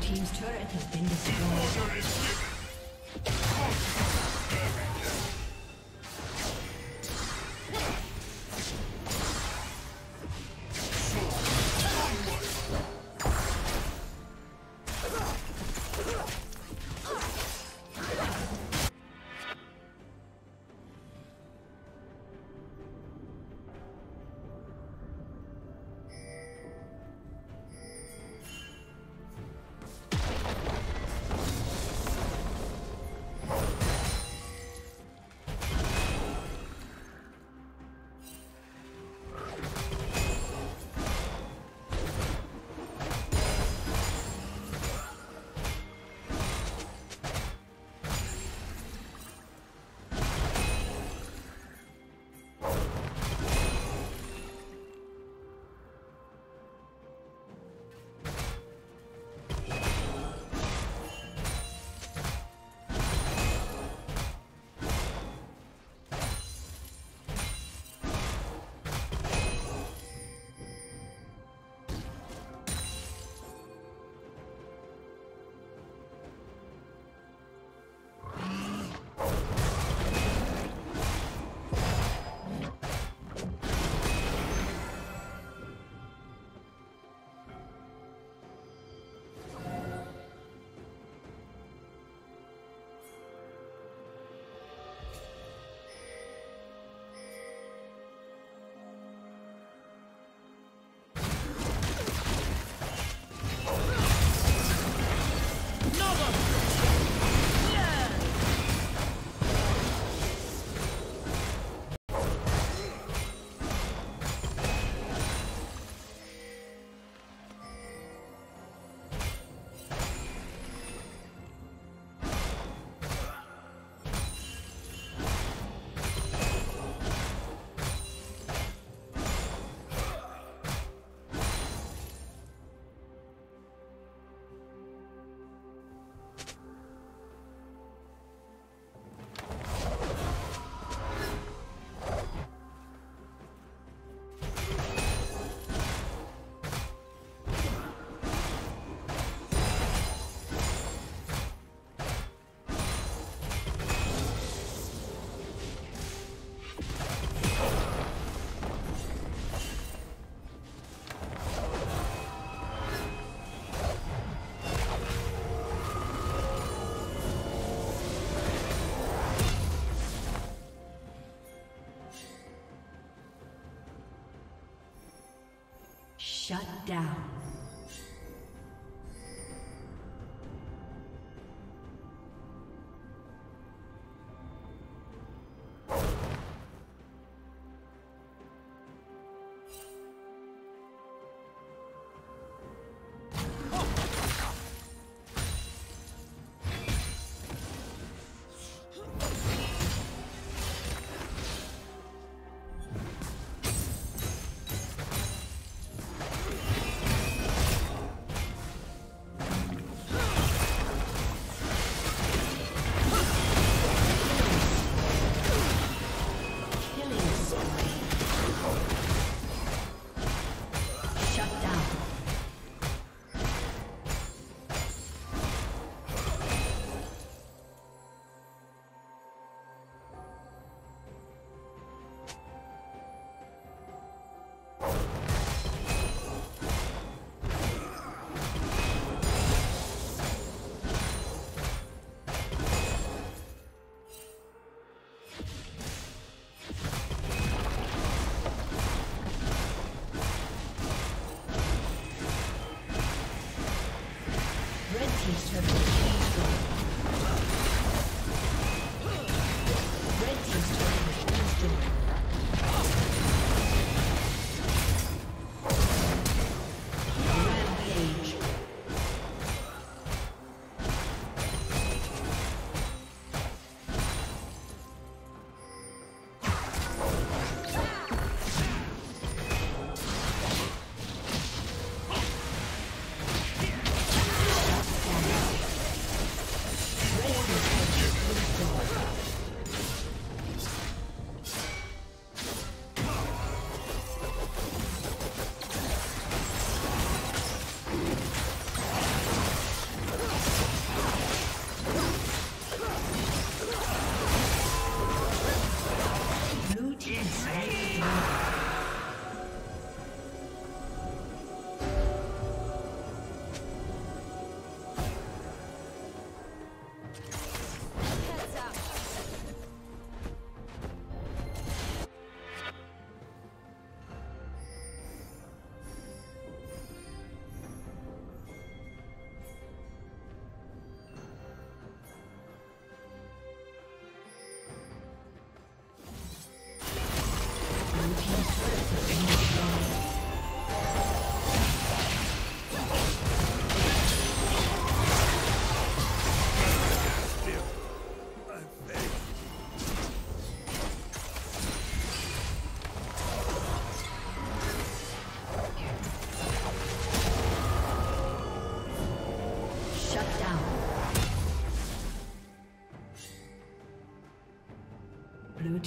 team's turret has been destroyed. Shut down. down. Blue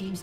Team's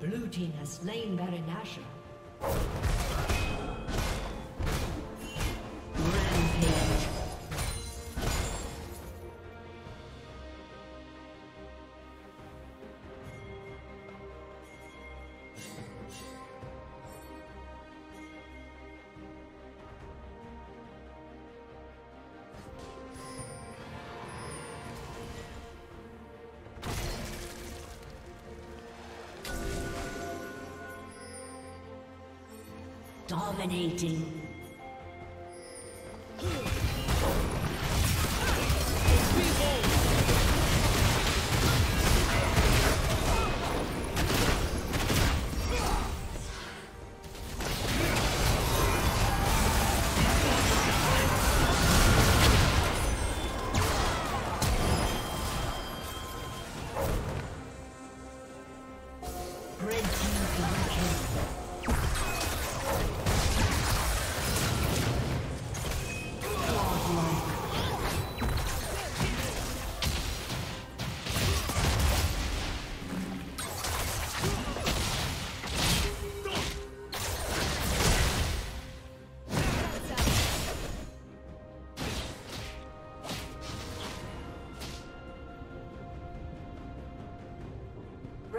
Blue team has slain Baron Nashor. Rampage. Dominating.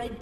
Red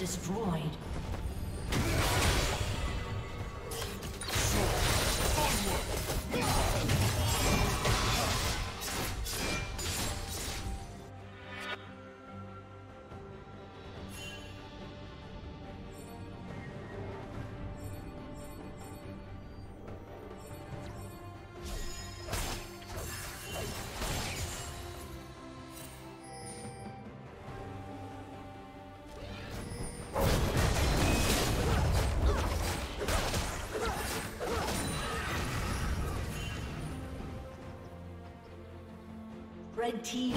destroyed. Red team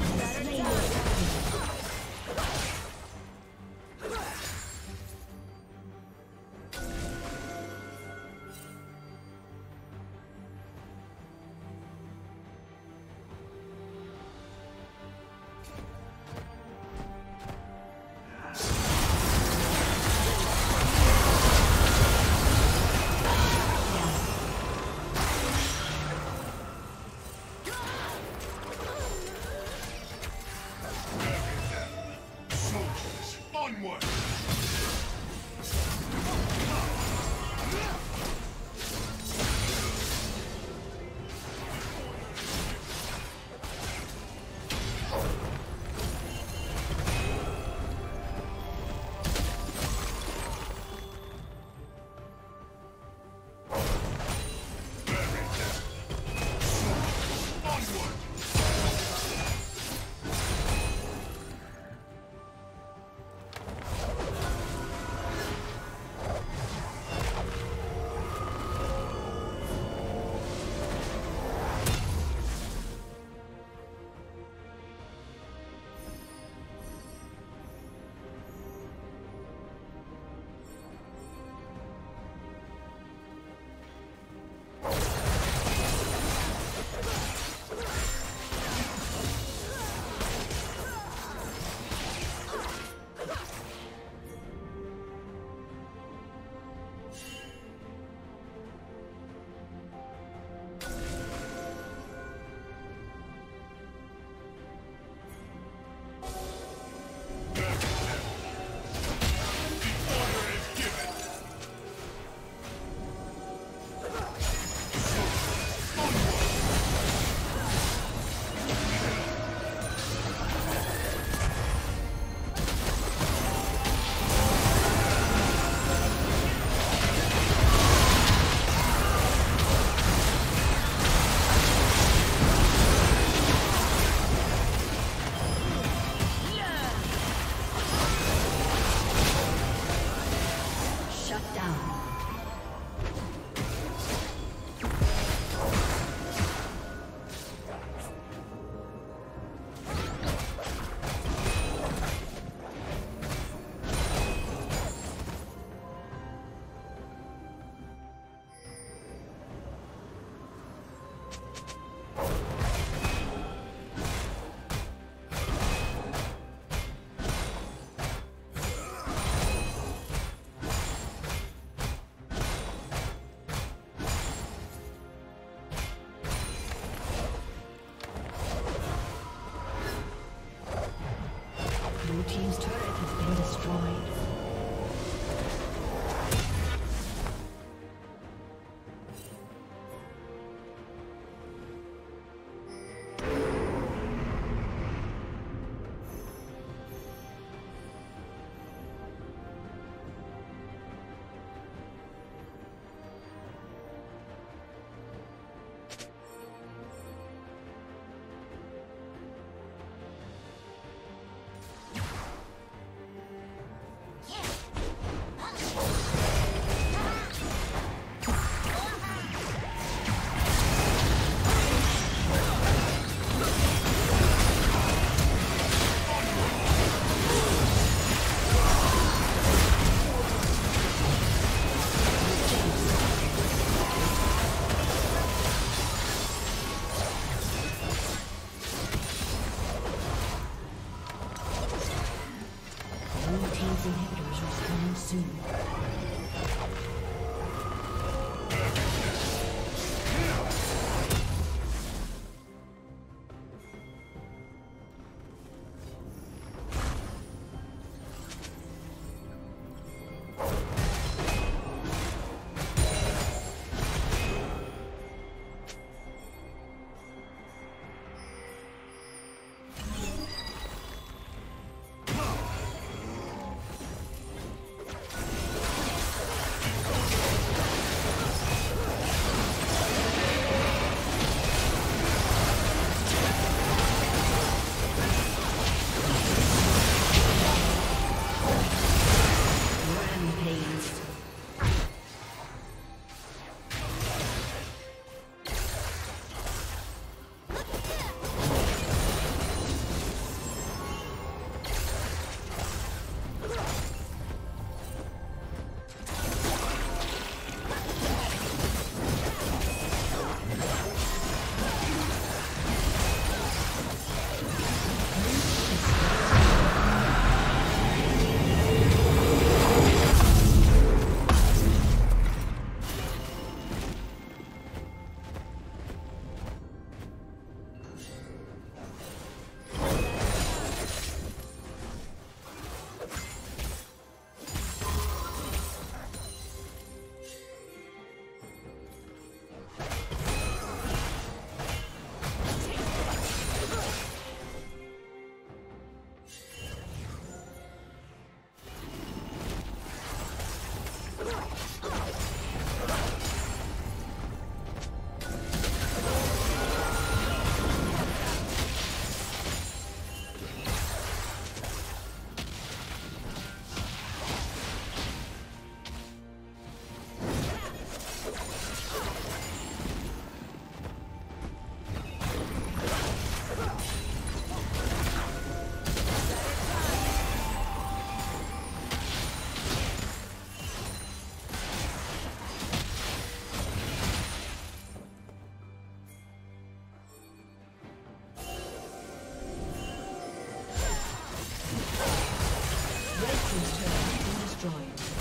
team's turret has been destroyed.